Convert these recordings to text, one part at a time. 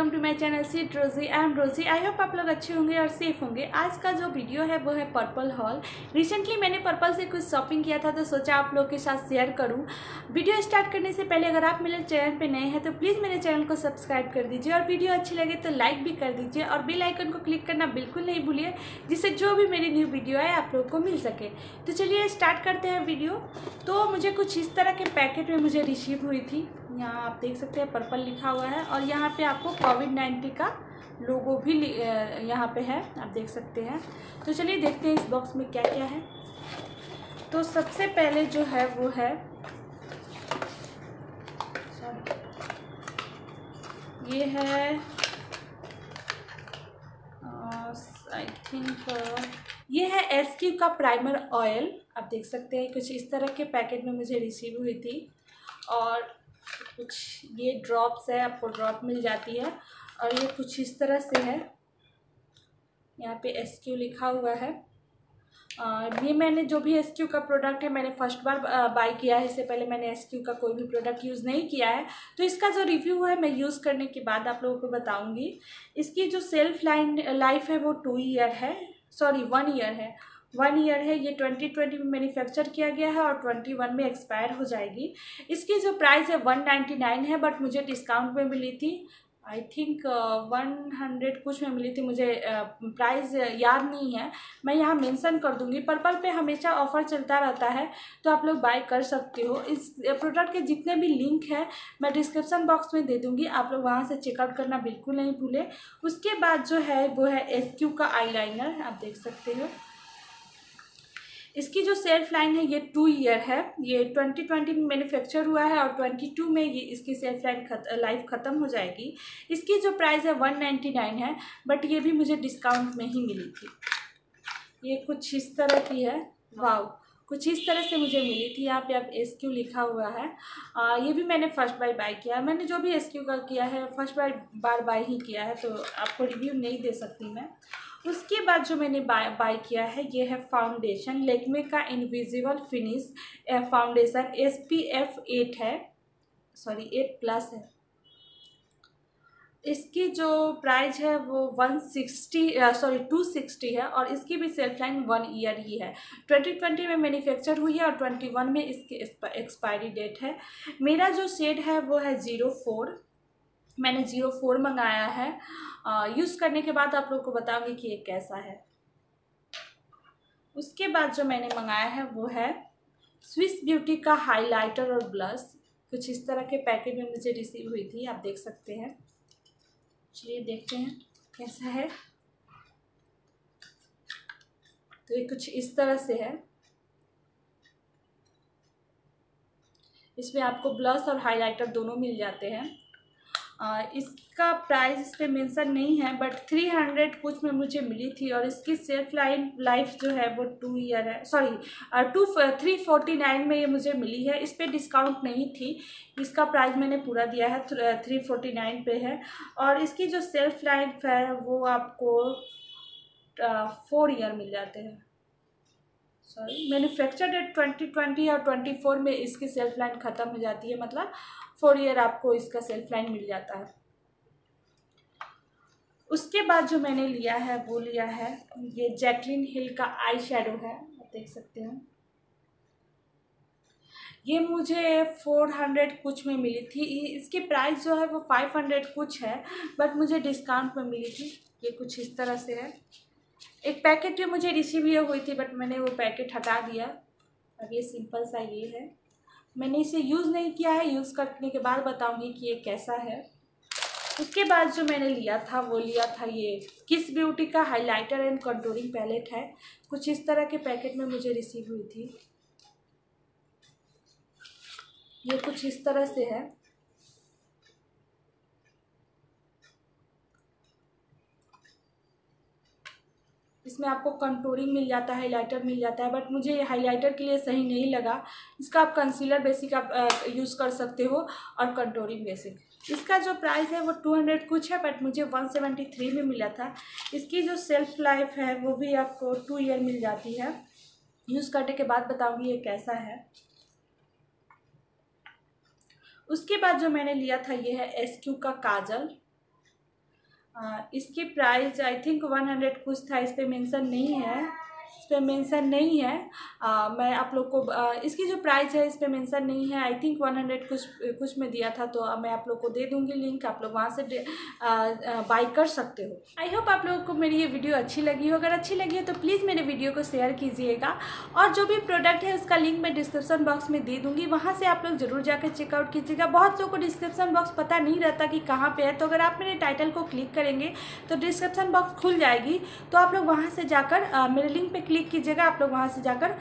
Welcome to my channel सीट रोजी। I M रोजी। आई होप आप लोग अच्छे होंगे और सेफ होंगे। आज का जो वीडियो है वो है पर्पल हॉल। रिसेंटली मैंने पर्पल से कुछ शॉपिंग किया था तो सोचा आप लोग के साथ शेयर करूं। वीडियो स्टार्ट करने से पहले अगर आप मेरे चैनल पे नए हैं तो प्लीज़ मेरे चैनल को सब्सक्राइब कर दीजिए और वीडियो अच्छी लगे तो लाइक भी कर दीजिए और बेल आइकन को क्लिक करना बिल्कुल नहीं भूलिए, जिससे जो भी मेरी न्यू वीडियो आए आप लोग को मिल सके। तो चलिए स्टार्ट करते हैं वीडियो। तो मुझे कुछ इस तरह के पैकेट में मुझे रिसीव हुई थी। यहाँ आप देख सकते हैं पर्पल लिखा हुआ है और यहाँ पे आपको कोविड-19 का लोगो भी यहाँ पे है, आप देख सकते हैं। तो चलिए देखते हैं इस बॉक्स में क्या क्या है। तो सबसे पहले जो है वो है ये है आई थिंक ये है एसक्यू का प्राइमर ऑयल। आप देख सकते हैं कुछ इस तरह के पैकेट में मुझे रिसीव हुई थी। और कुछ ये ड्रॉप्स है, आपको ड्रॉप मिल जाती है। और ये कुछ इस तरह से है, यहाँ पे एसक्यू लिखा हुआ है। ये मैंने जो भी एसक्यू का प्रोडक्ट है मैंने फर्स्ट बार बाय किया है। इससे पहले मैंने एसक्यू का कोई भी प्रोडक्ट यूज़ नहीं किया है। तो इसका जो रिव्यू है मैं यूज़ करने के बाद आप लोगों को बताऊँगी। इसकी जो सेल्फ लाइफ है वो 2 ईयर है, सॉरी 1 ईयर है। 1 ईयर है। ये 2020 में मैन्युफैक्चर किया गया है और 21 में एक्सपायर हो जाएगी। इसकी जो प्राइस है 199 है, बट मुझे डिस्काउंट में मिली थी। आई थिंक 100 कुछ में मिली थी। मुझे प्राइस याद नहीं है, मैं यहाँ मेंशन कर दूँगी। पर्पल पे हमेशा ऑफ़र चलता रहता है तो आप लोग बाय कर सकते हो। इस प्रोडक्ट के जितने भी लिंक है मैं डिस्क्रिप्शन बॉक्स में दे दूँगी, आप लोग वहाँ से चेकआउट करना बिल्कुल नहीं भूलें। उसके बाद जो है वो है एसक्यू का आईलाइनर। आप देख सकते हो इसकी जो सेल्फ लाइन है ये 2 ईयर है। ये 2020 में मैन्युफैक्चर हुआ है और 22 में ये इसकी सेल्फ लाइन लाइफ ख़त्म हो जाएगी। इसकी जो प्राइस है 199 है, बट ये भी मुझे डिस्काउंट में ही मिली थी। ये कुछ इस तरह की है, वाव, कुछ इस तरह से मुझे मिली थी। यहाँ पे आप एसक्यू लिखा हुआ है। ये भी मैंने फर्स्ट बार बाय किया है। मैंने जो भी एसक्यू का किया है फर्स्ट बार बाय ही किया है, तो आपको रिव्यू नहीं दे सकती मैं। उसके बाद जो मैंने बाय किया है ये है फाउंडेशन। लैक्मे का इनविजिबल फिनिश फाउंडेशन SPF 8 है, सॉरी 8+ है। इसकी जो प्राइस है वो 260 है और इसकी भी सेल्फ लाइन 1 ईयर ही है। 2020 में मैन्युफैक्चर हुई है और 21 में इसकी एक्सपायरी डेट है। मेरा जो शेड है वो है 04। मैंने 04 मंगाया है। यूज़ करने के बाद आप लोग को बताऊंगी कि ये कैसा है। उसके बाद जो मैंने मंगाया है वो है स्विस ब्यूटी का हाइलाइटर और ब्लश। कुछ इस तरह के पैकेट में मुझे रिसीव हुई थी, आप देख सकते हैं। चलिए देखते हैं कैसा है। तो ये कुछ इस तरह से है। इसमें आपको ब्लश और हाइलाइटर दोनों मिल जाते हैं। इसका प्राइस इस पर मेंशन नहीं है, बट 300 कुछ में मुझे मिली थी। और इसकी सेल्फ लाइफ जो है वो 2 ईयर है, सॉरी 349 में ये मुझे मिली है। इस पर डिस्काउंट नहीं थी। इसका प्राइस मैंने पूरा दिया है, 349 पे है। और इसकी जो सेल्फ लाइफ है वो आपको 4 ईयर मिल जाते हैं, सॉरी। मैन्युफैक्चर डेट 2020 और 24 में इसकी सेल्फ लाइन ख़त्म हो जाती है, मतलब 4 ईयर आपको इसका सेल्फ लाइन मिल जाता है। उसके बाद जो मैंने लिया है वो लिया है ये जैकलिन हिल का आई शेडो है, आप देख सकते हैं। ये मुझे 400 कुछ में मिली थी। इसकी प्राइस जो है वो 500 कुछ है, बट मुझे डिस्काउंट में मिली थी। ये कुछ इस तरह से है। एक पैकेट में मुझे रिसीव हुई थी, बट मैंने वो पैकेट हटा दिया। अब ये सिंपल सा ये है। मैंने इसे यूज़ नहीं किया है, यूज़ करने के बाद बताऊंगी कि ये कैसा है। उसके बाद जो मैंने लिया था वो लिया था ये किस ब्यूटी का हाइलाइटर एंड कंटूरिंग पैलेट है। कुछ इस तरह के पैकेट में मुझे रिसीव हुई थी। ये कुछ इस तरह से है। इसमें आपको कंटूरिंग मिल जाता है, हाइलाइटर मिल जाता है, बट मुझे हाइलाइटर के लिए सही नहीं लगा। इसका आप कंसीलर बेसिक आप यूज़ कर सकते हो और कंटूरिंग बेसिक। इसका जो प्राइस है वो 200 कुछ है, बट मुझे 173 में मिला था। इसकी जो सेल्फ लाइफ है वो भी आपको 2 ईयर मिल जाती है। यूज़ करने के बाद बताऊँगी ये कैसा है। उसके बाद जो मैंने लिया था ये है एसक्यू का काजल। इसकी प्राइस आई थिंक 100 कुछ था, इस पर मेंशन नहीं है, इस पर मेंशन नहीं है। मैं आप लोग को इसकी जो प्राइस है इस पर मेंशन नहीं है, आई थिंक 100 कुछ में दिया था। तो मैं आप लोग को दे दूंगी लिंक, आप लोग वहाँ से बाई कर सकते हो। आई होप आप लोगों को मेरी ये वीडियो अच्छी लगी हो, अगर अच्छी लगी हो तो प्लीज़ मेरे वीडियो को शेयर कीजिएगा। और जो भी प्रोडक्ट है उसका लिंक मैं डिस्क्रिप्सन बॉक्स में दे दूँगी, वहाँ से आप लोग ज़रूर जाकर चेकआउट कीजिएगा। बहुत लोगों को डिस्क्रिप्सन बॉक्स पता नहीं रहता कि कहाँ पर है, तो अगर आप मेरे टाइटल को क्लिक करेंगे तो डिस्क्रिप्सन बॉक्स खुल जाएगी, तो आप लोग वहाँ से जाकर मेरे लिंक पे क्लिक कीजिएगा। आप लोग वहाँ से जाकर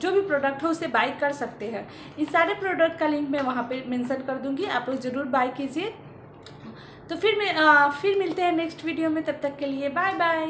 जो भी प्रोडक्ट हो उसे बाय कर सकते हैं। इस सारे प्रोडक्ट का लिंक मैं वहाँ पे मेंशन कर दूँगी, आप लोग ज़रूर बाय कीजिए। तो फिर मिलते हैं नेक्स्ट वीडियो में, तब तक के लिए बाय बाय।